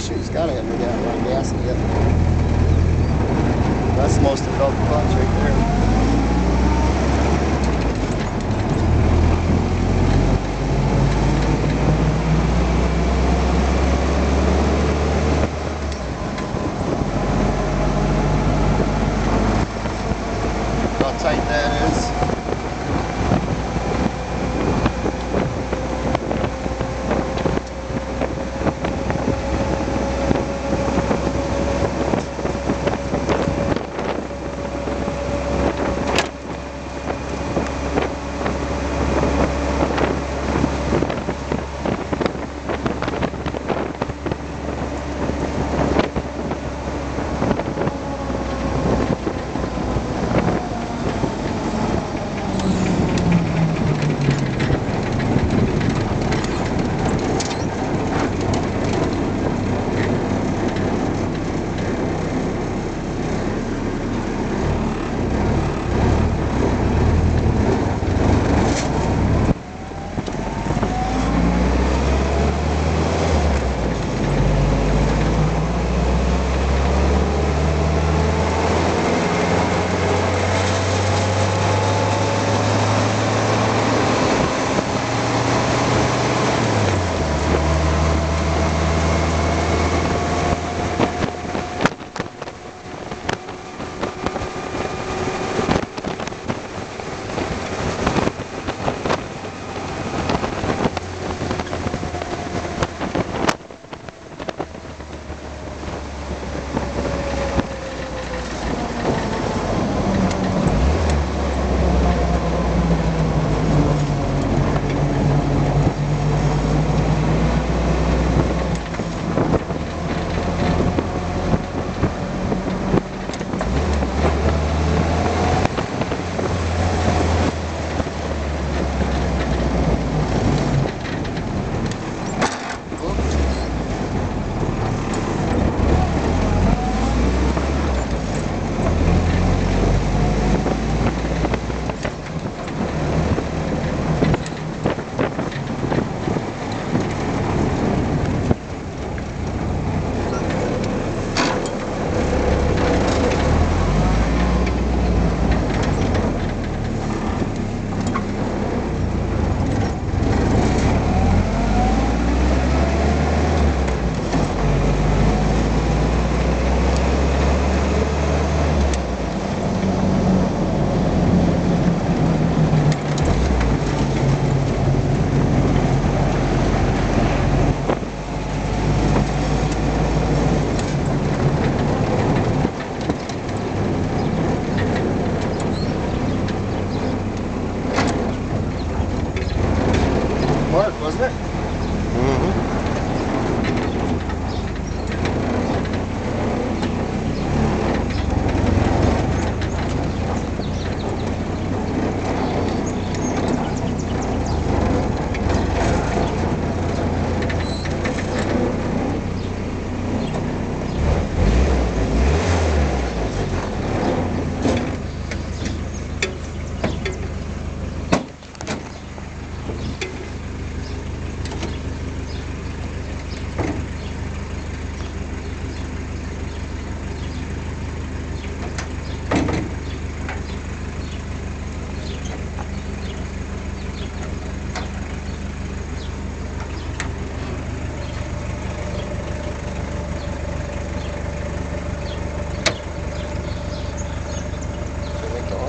Shoot, he's got to have got a lot of gas in it. That's the most developed clutch right there.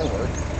Work.